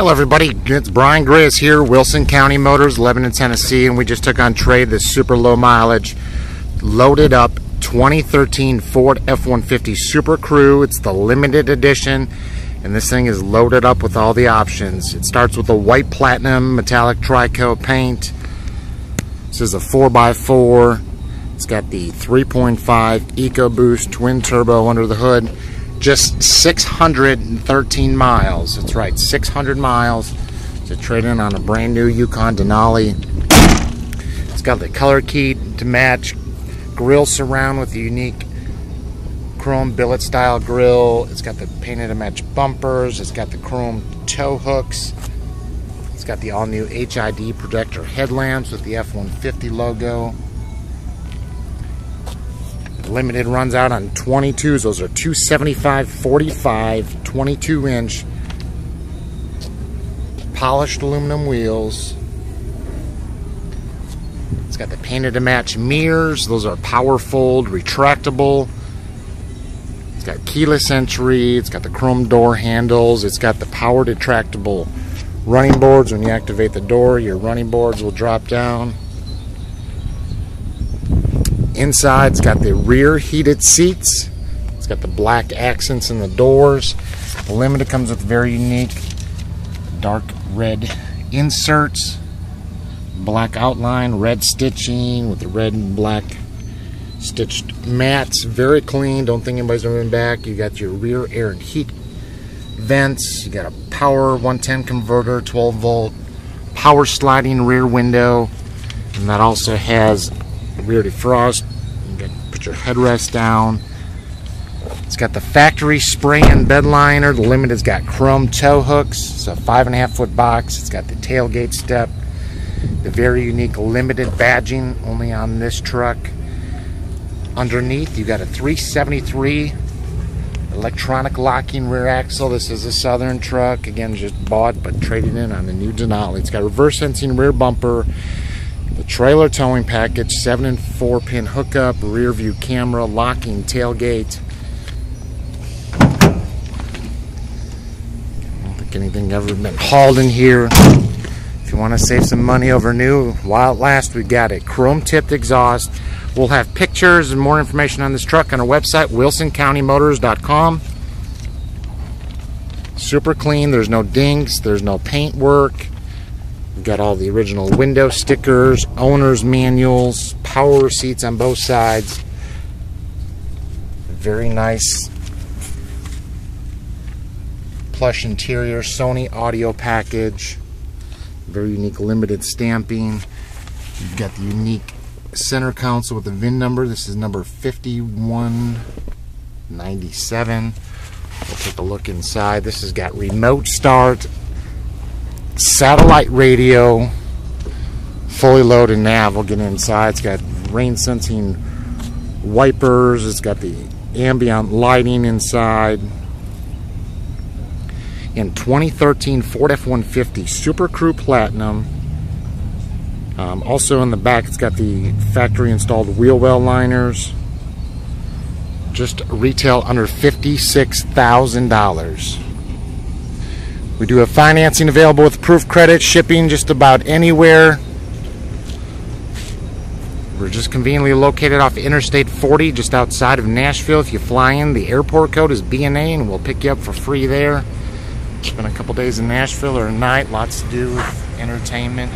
Hello everybody, it's Brian Grizz here, Wilson County Motors, Lebanon, Tennessee, and we just took on trade this super low mileage, loaded up 2013 Ford F-150 Super Crew. It's the limited edition, and this thing is loaded up with all the options. It starts with a white platinum metallic tri-coat paint. This is a 4x4. It's got the 3.5 EcoBoost twin turbo under the hood. Just 613 miles. That's right, 600 miles to trade in on a brand new Yukon Denali. It's got the color key to match, grill surround with the unique chrome billet style grill. It's got the painted to match bumpers. It's got the chrome tow hooks. It's got the all new HID projector headlamps with the F-150 logo. Limited runs out on 22s. Those are 275/45, 22-inch polished aluminum wheels. It's got the painted to match mirrors. Those are power fold, retractable. It's got keyless entry. It's got the chrome door handles. It's got the power detractable running boards. When you activate the door, your running boards will drop down. Inside, it's got the rear heated seats. It's got the black accents in the doors. The Limited comes with very unique dark red inserts, black outline, red stitching with the red and black stitched mats. Very clean. Don't think anybody's moving back. You got your rear air and heat vents. You got a power 110 converter, 12 volt, power sliding rear window, and that also has rear defrost. You can put your headrest down. It's got the factory spray and bed liner. The Limited's got chrome tow hooks. It's a 5.5 foot box. It's got the tailgate step. The very unique Limited badging, only on this truck. Underneath, you got a 373 electronic locking rear axle. This is a Southern truck. Again, just bought but traded in on the new Denali. It's got reverse sensing rear bumper. The trailer towing package, 7- and 4-pin hookup, rear view camera, locking tailgate. I don't think anything ever been hauled in here. If you want to save some money over new, while it lasts, we got a chrome tipped exhaust. We'll have pictures and more information on this truck on our website, wilsoncountymotors.com. Super clean, there's no dings, there's no paint work. We've got all the original window stickers, owner's manuals, power seats on both sides. Very nice plush interior, Sony audio package. Very unique Limited stamping. You've got the unique center console with the VIN number. This is number 5197. We'll take a look inside. This has got remote start, satellite radio, fully loaded nav. We'll get inside. It's got rain sensing wipers. It's got the ambient lighting inside. In 2013 Ford F-150 Super Crew Platinum. Also in the back, it's got the factory installed wheel well liners. Just retail under $56,000. We do have financing available with approved credit, shipping just about anywhere. We're just conveniently located off Interstate 40, just outside of Nashville. If you fly in, the airport code is BNA, and we'll pick you up for free there. Spend a couple days in Nashville or a night, lots to do with entertainment.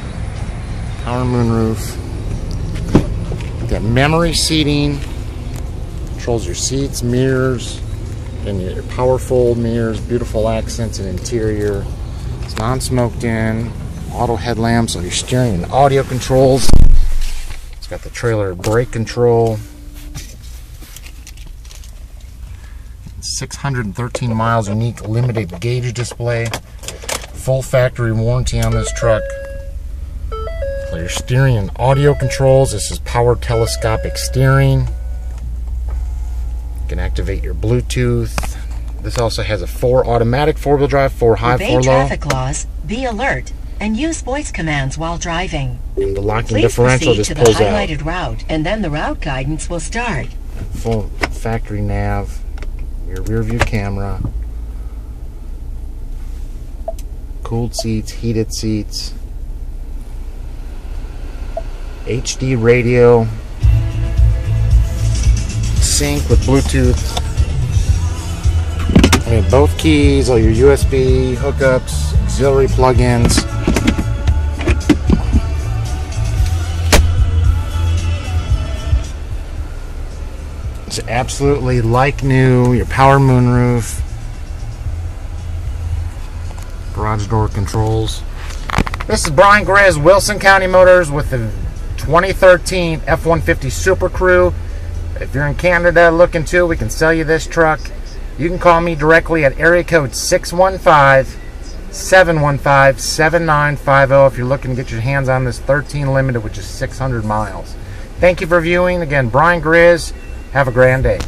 Power moonroof. We've got memory seating, controls your seats, mirrors, and your power fold mirrors, beautiful accents and interior. It's non-smoked in, auto headlamps, so your steering and audio controls. It's got the trailer brake control. 613 miles, unique Limited gauge display. Full factory warranty on this truck. So your steering and audio controls. This is power telescopic steering. You can activate your Bluetooth. This also has a 4 automatic 4-wheel drive, 4 high, 4 low. Obey traffic laws, be alert, and use voice commands while driving. And the locking differential just pulls out. Please proceed to the highlighted route, and then the route guidance will start. Full factory nav, your rear view camera. cooled seats, heated seats, HD radio, sync with Bluetooth. I mean, both keys, all your USB hookups, auxiliary plugins. It's absolutely like new. Your power moonroof, garage door controls. This is Brian Grizz, Wilson County Motors, with the 2013 F-150 Super Crew. If you're in Canada looking to, we can sell you this truck. You can call me directly at area code 615-715-7950 if you're looking to get your hands on this 13 Limited, which is 600 miles. Thank you for viewing. Again, Brian Grizz. Have a grand day.